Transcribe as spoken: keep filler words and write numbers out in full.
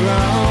drown.